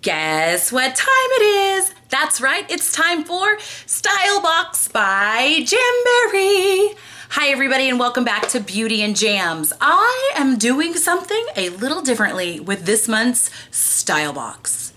Guess what time it is? That's right, it's time for Stylebox by Jamberry. Hi everybody and welcome back to Beauty and Jams. I am doing something a little differently with this month's Stylebox.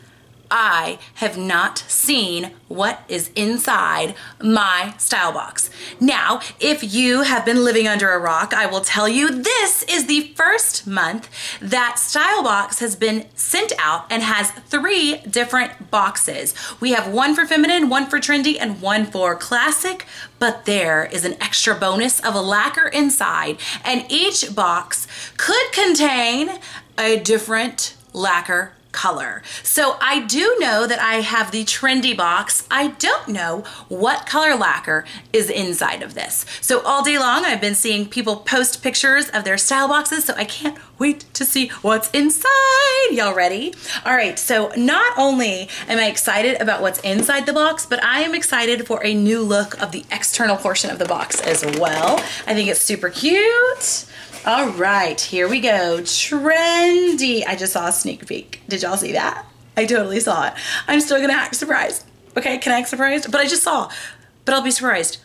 I have not seen what is inside my Stylebox. Now, if you have been living under a rock, I will tell you this is the first month that Stylebox has been sent out and has 3 different boxes. We have one for feminine, one for trendy, and one for classic, but there is an extra bonus of a lacquer inside, and each box could contain a different lacquer color. So I do know that I have the trendy box. I don't know what color lacquer is inside of this. So all day long I've been seeing people post pictures of their style boxes, so I can't wait to see what's inside. Y'all ready? All right, so not only am I excited about what's inside the box, but I am excited for a new look of the external portion of the box as well. I think it's super cute. All right, here we go. Trendy. I just saw a sneak peek. Did y'all see that? I totally saw it. I'm still gonna act surprised. Okay, can I act surprised? But I just saw. But I'll be surprised.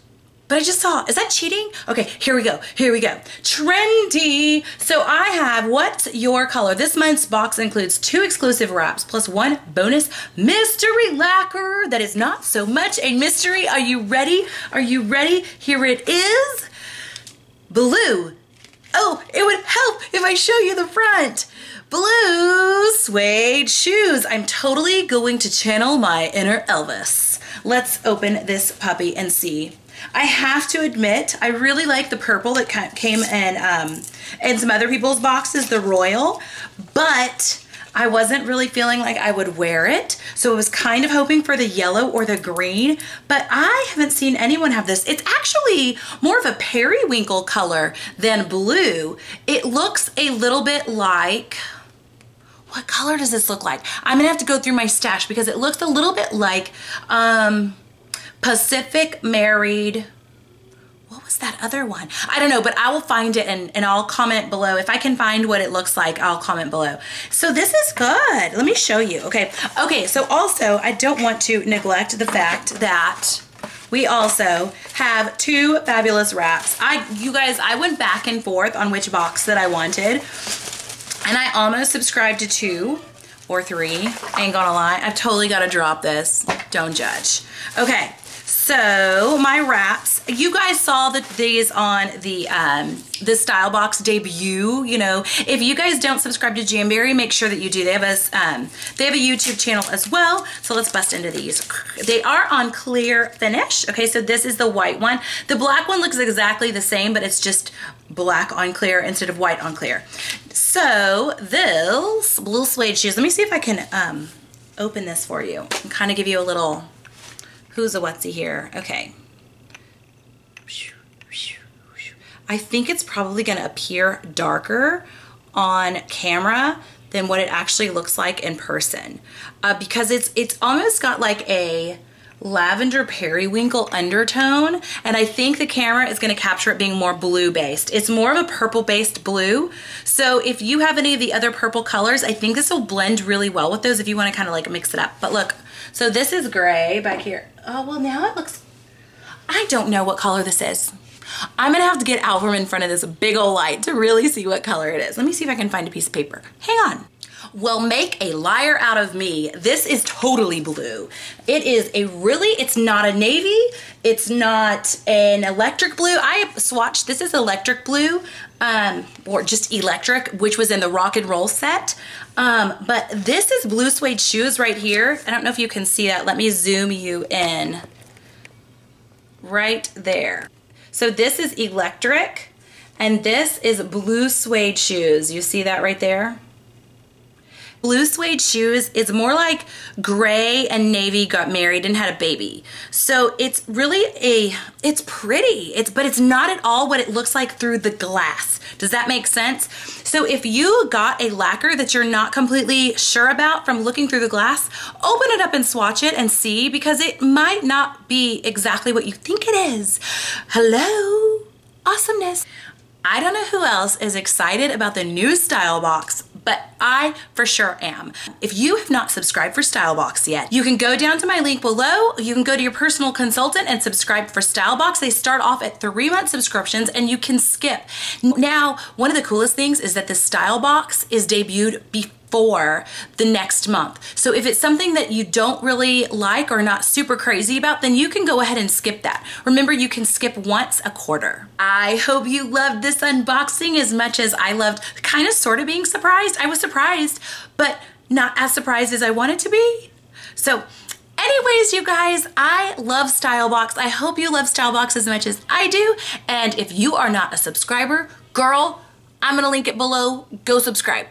But I just saw. Is that cheating? Okay, here we go. Here we go. Trendy. So I have What's Your Color? This month's box includes 2 exclusive wraps plus 1 bonus mystery lacquer that is not so much a mystery. Are you ready? Are you ready? Here it is. Blue. Oh, it would help if I show you the front. Blue suede shoes. I'm totally going to channel my inner Elvis. Let's open this puppy and see. I have to admit, I really like the purple that came in some other people's boxes, the royal, but I wasn't really feeling like I would wear it. So I was kind of hoping for the yellow or the green, but I haven't seen anyone have this. It's actually more of a periwinkle color than blue. It looks a little bit like, what color does this look like? I'm gonna have to go through my stash because it looks a little bit like Pacific Married. What was that other one? I don't know, but I will find it and I'll comment below. If I can find what it looks like, I'll comment below. So this is good. Let me show you. Okay, so also I don't want to neglect the fact that we also have 2 fabulous wraps. You guys, I went back and forth on which box that I wanted, and I almost subscribed to 2 or 3. Ain't gonna lie. I've totally gotta drop this. Don't judge. Okay. So my wraps, you guys saw these on the Stylebox debut. You know, if you guys don't subscribe to Jamberry, make sure that you do. They have a YouTube channel as well. So let's bust into these. They are on clear finish. Okay, so this is the white one. The black one looks exactly the same, but it's just black on clear instead of white on clear. So this blue suede shoes. Let me see if I can open this for you and kind of give you a little. Who's a whatsy here? Okay. I think it's probably gonna appear darker on camera than what it actually looks like in person, because it's almost got like a lavender periwinkle undertone, and I think the camera is gonna capture it being more blue based. It's more of a purple based blue. So if you have any of the other purple colors, I think this will blend really well with those if you wanna kinda like mix it up. But look, so this is gray back here. Oh, well now it looks, I don't know what color this is. I'm gonna have to get out from in front of this big old light to really see what color it is. Let me see if I can find a piece of paper. Hang on. Well, make a liar out of me. This is totally blue. It is a really, it's not a navy. It's not an electric blue. I swatched, this is electric blue, or just electric, which was in the rock and roll set. But this is blue suede shoes right here. I don't know if you can see that. Let me zoom you in right there. So this is electric and this is blue suede shoes. You see that right there? Blue suede shoes is more like gray and navy got married and had a baby. So it's really it's pretty, but it's not at all what it looks like through the glass. Does that make sense? So if you got a lacquer that you're not completely sure about from looking through the glass, open it up and swatch it and see, because it might not be exactly what you think it is. Hello, awesomeness. I don't know who else is excited about the new Stylebox, but I for sure am. If you have not subscribed for Stylebox yet, you can go down to my link below. You can go to your personal consultant and subscribe for Stylebox. They start off at 3-month subscriptions and you can skip. Now, one of the coolest things is that the Stylebox is debuted before the next month. So if it's something that you don't really like or not super crazy about, then you can go ahead and skip that. Remember, you can skip once a quarter. I hope you loved this unboxing as much as I loved kind of sort of being surprised. I was surprised, but not as surprised as I wanted to be. So anyways, you guys, I love Stylebox. I hope you love Stylebox as much as I do. And if you are not a subscriber, girl, I'm gonna link it below. Go subscribe.